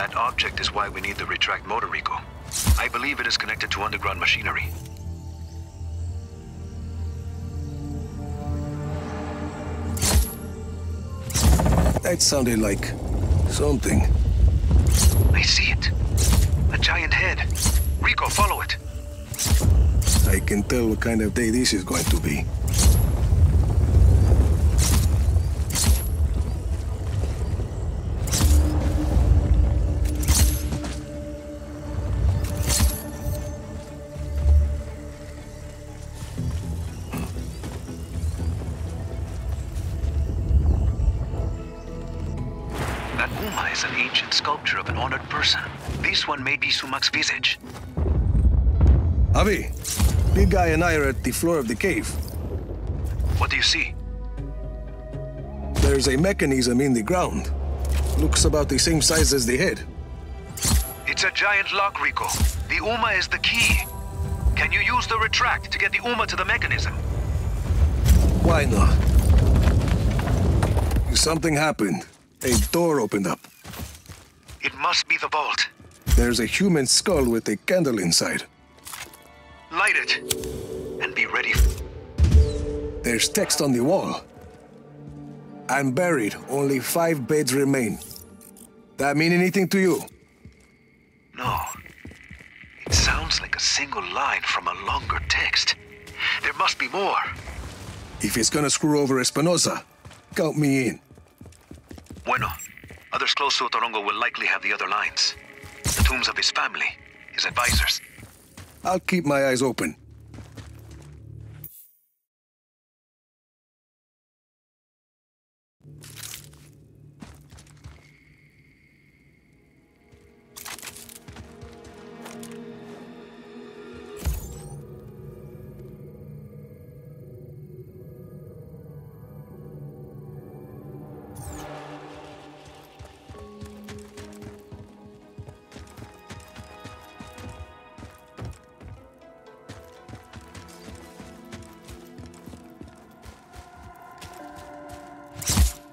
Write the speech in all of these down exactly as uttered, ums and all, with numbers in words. That object is why we need the retract motor, Rico. I believe it is connected to underground machinery. That sounded like something. I see it. A giant head. Rico, follow it. I can tell what kind of day this is going to be. One may be Sumak's visage. Avi, big guy and I are at the floor of the cave. What do you see? There's a mechanism in the ground. Looks about the same size as the head. It's a giant lock, Rico. The Uma is the key. Can you use the retract to get the Uma to the mechanism? Why not? Something happened. A door opened up. It must be the vault. There's a human skull with a candle inside. Light it, and be ready. There's text on the wall. I'm buried. Only five beds remain. That mean anything to you? No. It sounds like a single line from a longer text. There must be more. If it's gonna screw over Espinosa, count me in. Bueno. Others close to Otorongo will likely have the other lines. The tombs of his family, his advisors. I'll keep my eyes open.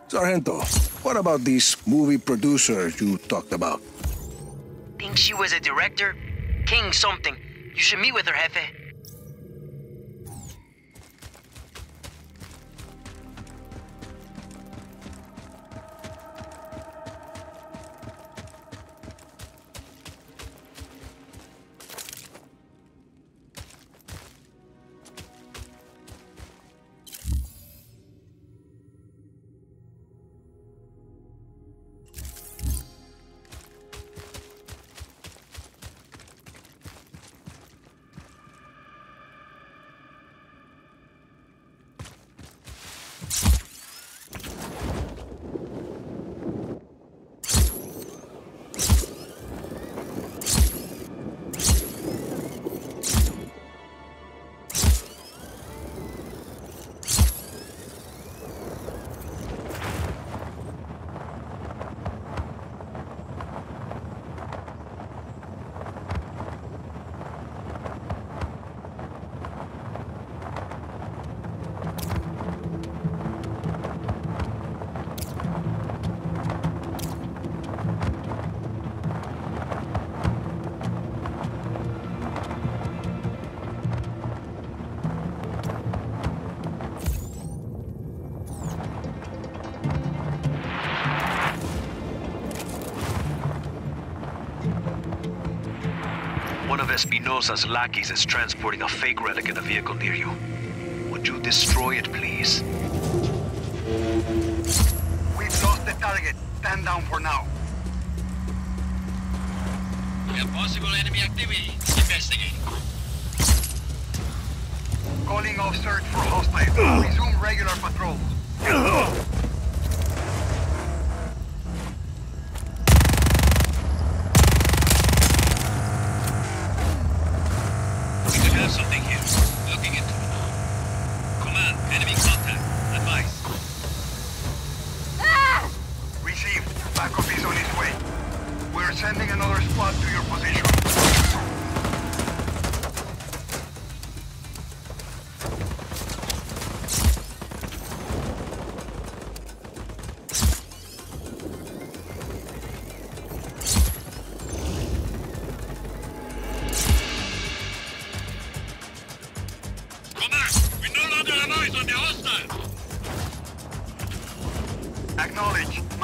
Sargento, what about this movie producer you talked about? Think she was a director? King something. You should meet with her, Jefe. Espinosa's lackeys is transporting a fake relic in a vehicle near you. Would you destroy it, please? We've lost the target. Stand down for now. We have possible enemy activity. Investigate. Calling off search for hostiles. Resume regular patrols.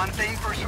Maintain pursuit.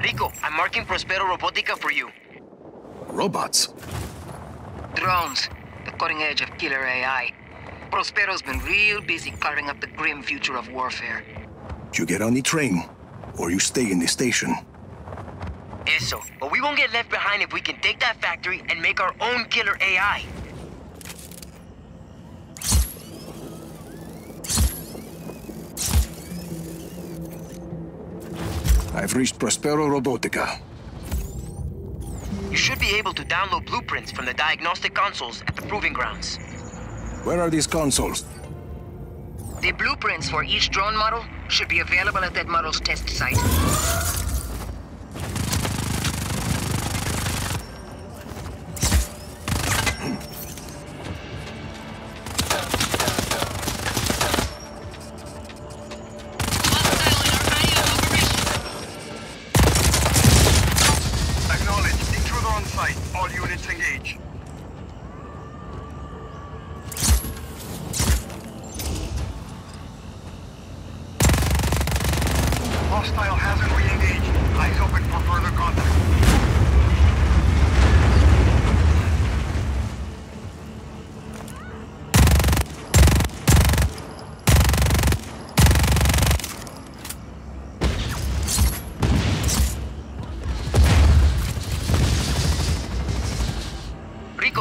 Rico, I'm marking Prospero Robotica for you. Robots? Drones. The cutting edge of killer A I. Prospero's been real busy carving up the grim future of warfare. You get on the train, or you stay in the station. Eso. But we won't get left behind if we can take that factory and make our own killer A I. I've reached Prospero Robotica. You should be able to download blueprints from the diagnostic consoles at the proving grounds. Where are these consoles? The blueprints for each drone model should be available at that model's test site.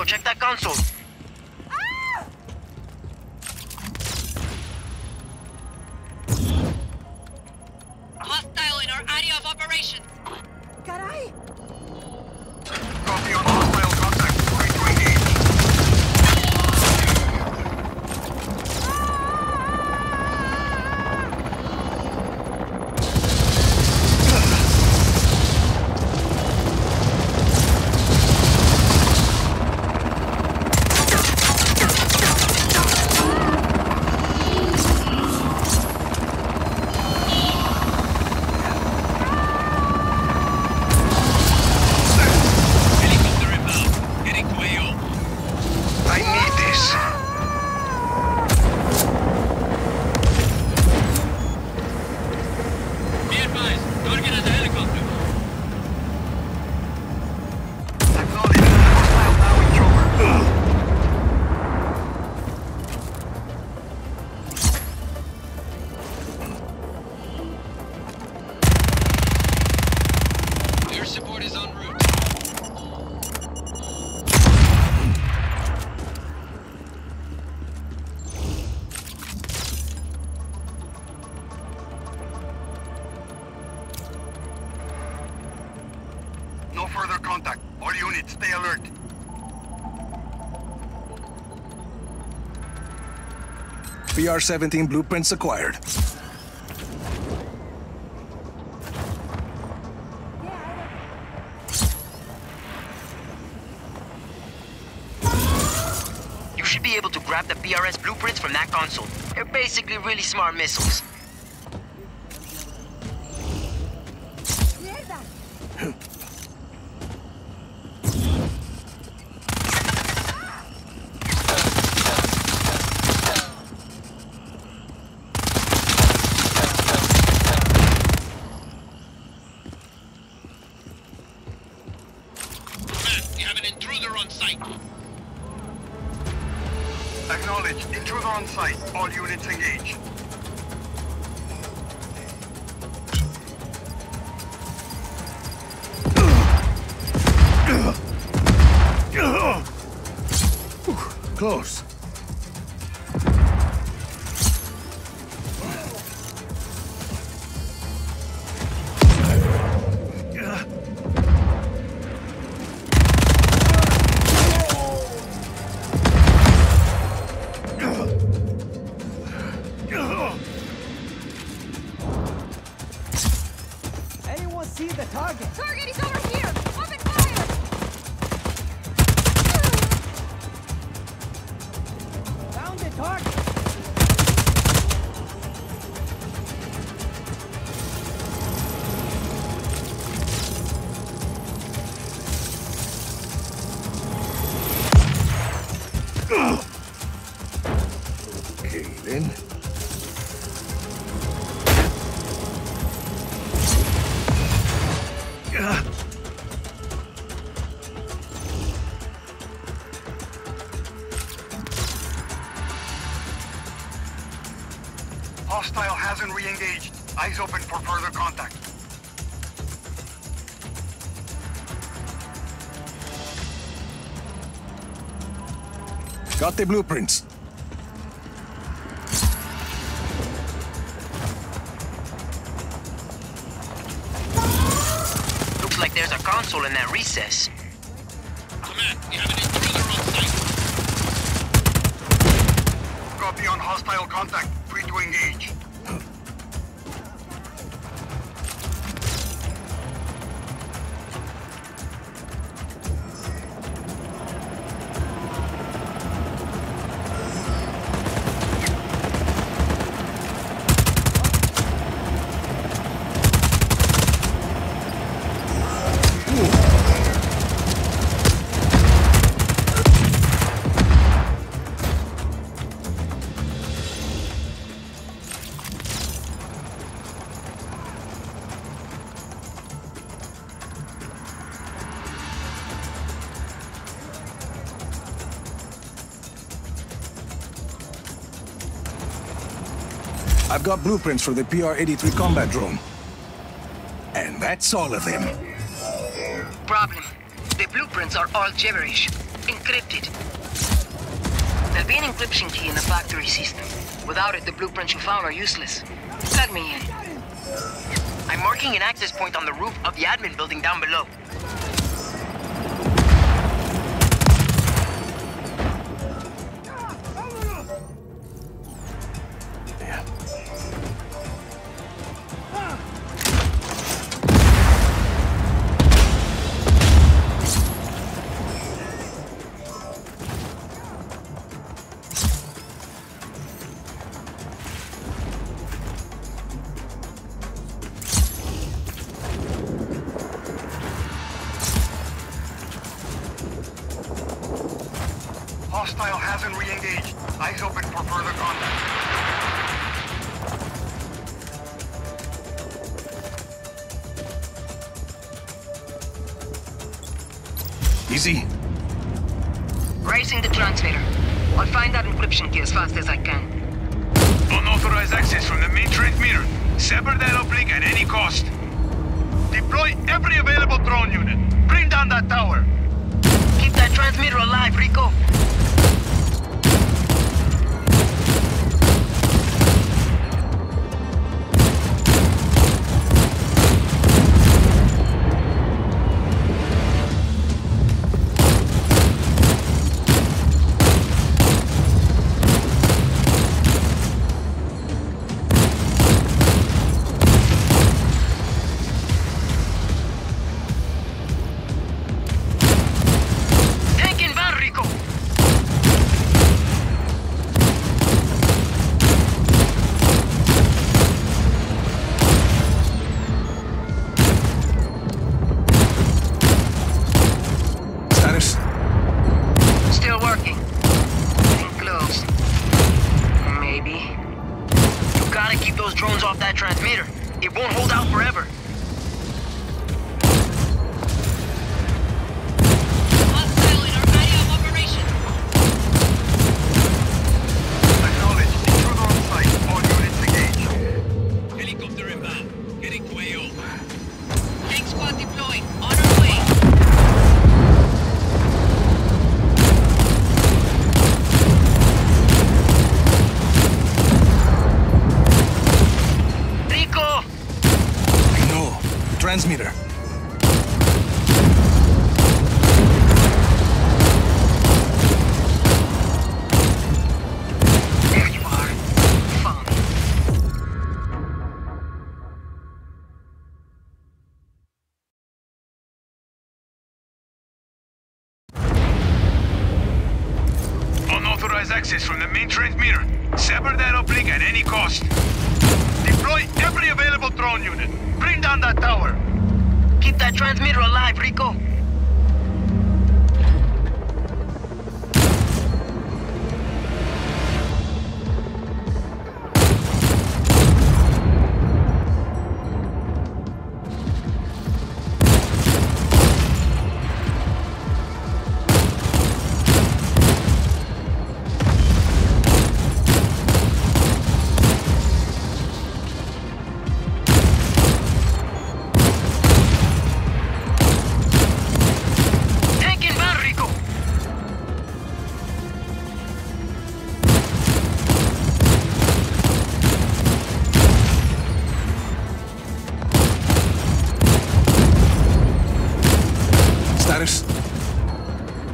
Check that console. Ah! Hostile in our area of operation. Caray! Copy on hostile contact. Ready to engage. Further contact. All units, stay alert. P R seventeen blueprints acquired. You should be able to grab the P R S blueprints from that console. They're basically really smart missiles. Acknowledge. Intruder on site. All units engaged. Close. Hostile hasn't re-engaged. Eyes open for further contact. Got the blueprints. Looks like there's a console in that recess. Command, we have an intruder on site. Copy on hostile contact. To engage. I've got blueprints for the P R eighty-three combat drone. And that's all of them. Problem. The blueprints are all gibberish. Encrypted. There'll be an encryption key in the factory system. Without it, the blueprints you found are useless. Let me in. I'm marking an access point on the roof of the admin building down below. Hostile hasn't re-engaged. Eyes open for further contact. Easy. Raising the transmitter. I'll find that encryption key as fast as I can. Unauthorized access from the main transmitter. Sever that uplink at any cost. Deploy every available drone unit. Bring down that tower. Keep that transmitter alive, Rico. transmitter. Access from the main transmitter. Sever that uplink at any cost. Deploy every available drone unit. Bring down that tower. Keep that transmitter alive, Rico.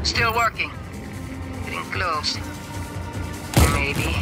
Still working. Getting close. Maybe.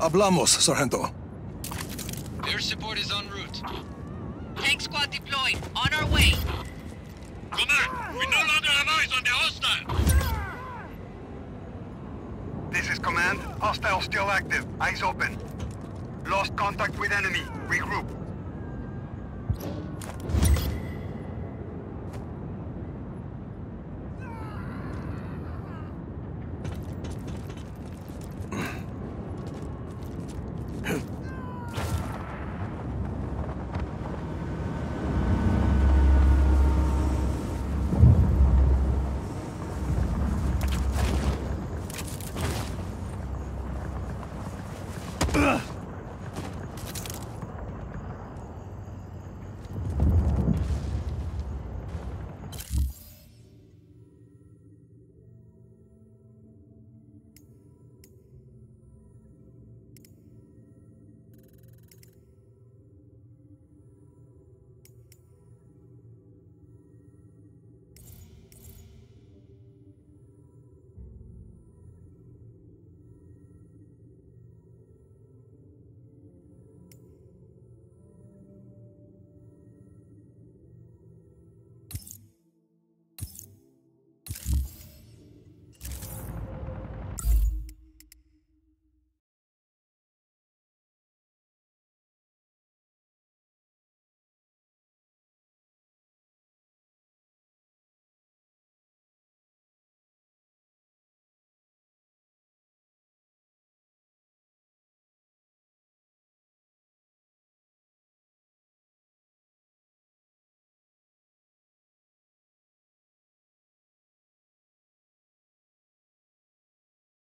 Hablamos, Sargento. Air support is en route. Tank squad deployed. On our way. Commander, we no longer have eyes on the hostile. This is command. Hostile still active. Eyes open. Lost contact with enemy. Regroup. Ugh!